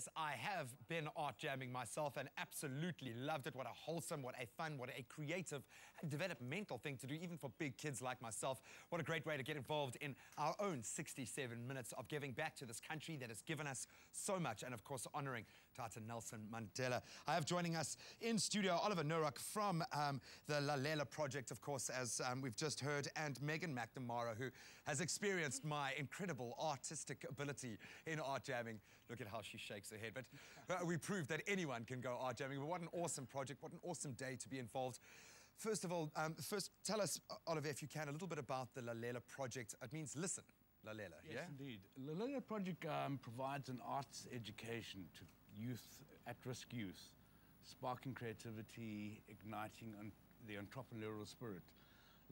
yes, I have been art jamming myself and absolutely loved it. What a wholesome, what a fun, what a creative and developmental thing to do, even for big kids like myself. What a great way to get involved in our own 67 minutes of giving back to this country that has given us so much, and of course honouring Tata Nelson Mandela. I have joining us in studio Oliver Nuruk from the Lalela Project, of course, as we've just heard, and Megan McNamara, who has experienced my incredible artistic ability in art jamming. Look at how she shakes her head, but we proved that anyone can go art jamming. But what an awesome project, what an awesome day to be involved. First of all, tell us, Oliver, if you can, a little bit about the Lalela Project. It means listen, Lalela, yes, yeah? Yes, indeed. Lalela Project provides an arts education to youth, at-risk youth, sparking creativity, igniting the entrepreneurial spirit.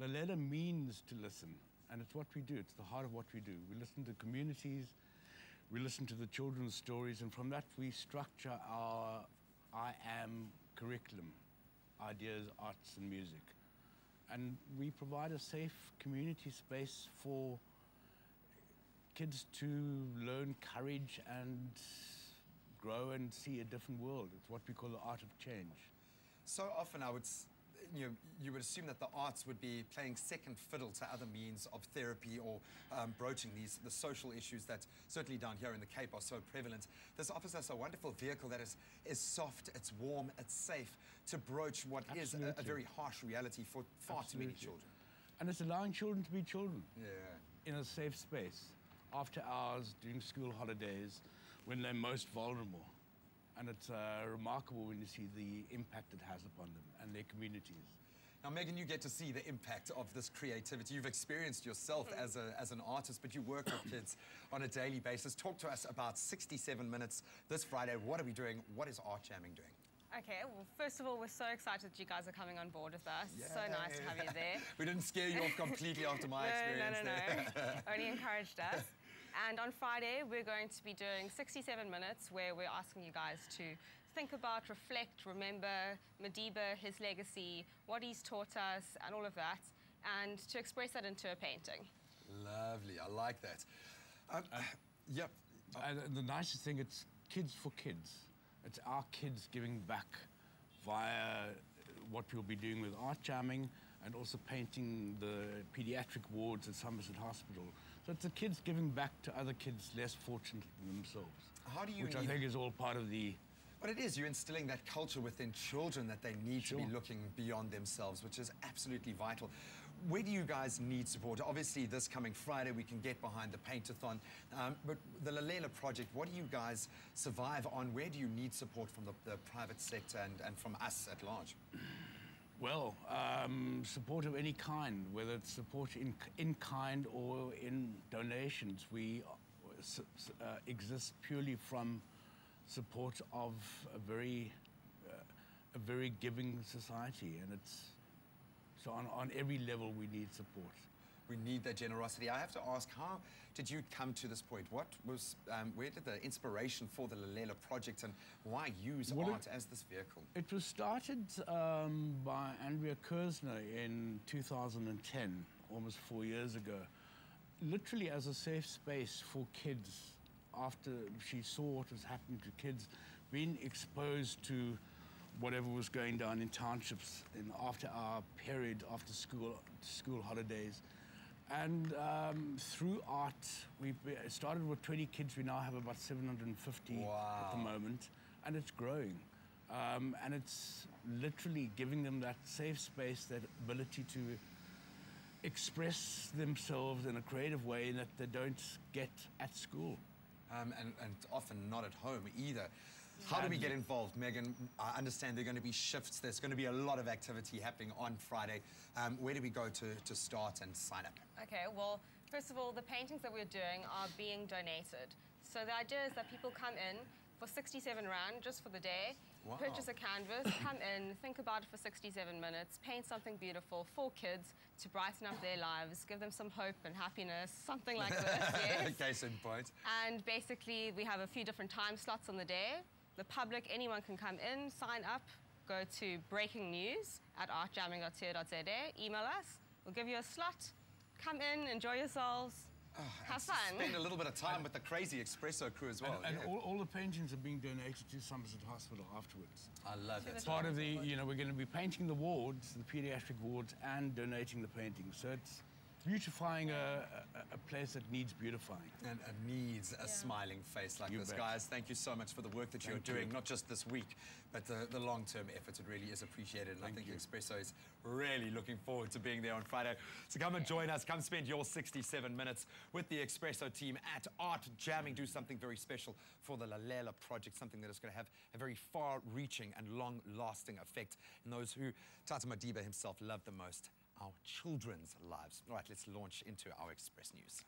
Lalela means to listen, and it's what we do. It's the heart of what we do. We listen to communities, we listen to the children's stories, and from that we structure our I Am curriculum, ideas, arts and music. And we provide a safe community space for kids to learn courage and grow and see a different world. It's what we call the art of change. So often I would, you would assume that the arts would be playing second fiddle to other means of therapy or broaching the social issues that certainly down here in the Cape are so prevalent. This offers us a wonderful vehicle that is soft, it's warm, it's safe to broach what Absolutely. Is a very harsh reality for far Absolutely. Too many children. And it's allowing children to be children. Yeah. In a safe space, after hours, during school holidays, when they're most vulnerable. And it's remarkable when you see the impact it has upon them and their communities. Now, Megan, you get to see the impact of this creativity. You've experienced yourself as an artist, but you work with kids on a daily basis. Talk to us about 67 minutes this Friday. What are we doing? What is Art Jamming doing? Okay, well, first of all, we're so excited that you guys are coming on board with us. Yay. So nice to have you there. We didn't scare you off completely after my experience there. No. Only encouraged us. And on Friday, we're going to be doing 67 minutes where we're asking you guys to think about, reflect, remember Madiba, his legacy, what he's taught us, and all of that, and to express that into a painting. Lovely, I like that. Yep. And the nicest thing, it's kids for kids. It's our kids giving back via what we'll be doing with art jamming and also painting the pediatric wards at Somerset Hospital. So it's the kids giving back to other kids less fortunate than themselves. How do you Which I think is all part of the... But it is, you're instilling that culture within children that they need Sure. to be looking beyond themselves, which is absolutely vital. Where do you guys need support? Obviously, this coming Friday, we can get behind the paint-a-thon. But the Lalela Project, what do you guys survive on? Where do you need support from the private sector and from us at large? Well, support of any kind, whether it's support in kind or in donations. We exist purely from support of a very giving society, and it's so on every level we need support. We need that generosity. I have to ask, how did you come to this point? What was where did the inspiration for the Lalela Project, and why use art as this vehicle? It was started by Andrea Kirzner in 2010, almost 4 years ago, literally as a safe space for kids. After she saw what was happening to kids, being exposed to whatever was going down in townships in after-hour period, after school holidays. And through art, we started with 20 kids. We now have about 750 Wow. at the moment, and it's growing. And it's literally giving them that safe space, that ability to express themselves in a creative way that they don't get at school. And often not at home either. How do we get involved, Megan? I understand there are going to be shifts. There's going to be a lot of activity happening on Friday. Where do we go to start and sign up? Okay, well, first of all, the paintings that we're doing are being donated. So the idea is that people come in for 67 rand just for the day, wow. purchase a canvas, come in, think about it for 67 minutes, paint something beautiful for kids to brighten up their lives, give them some hope and happiness, something like this, yes. Case in point. And basically we have a few different time slots on the day. The public, anyone can come in, sign up, go to breakingnews@artjamming.co.za, email us, we'll give you a slot, come in, enjoy yourselves. Have fun. Spend a little bit of time with the crazy Expresso crew as well. And all the paintings are being donated to Somerset Hospital afterwards. I love it. It's part of the, you know, we're going to be painting the wards, the paediatric wards, and donating the paintings. So it's beautifying a place that needs beautifying. And it needs a smiling face like this. Guys, thank you so much for the work that you're doing, not just this week, but the long-term efforts. It really is appreciated. And I think Expresso is really looking forward to being there on Friday. So come and join us. Come spend your 67 minutes with the Expresso team at Art Jamming. Do something very special for the Lalela Project, something that is going to have a very far-reaching and long-lasting effect. And those who Tata Madiba himself loved the most, our children's lives. All right, let's launch into our Express News.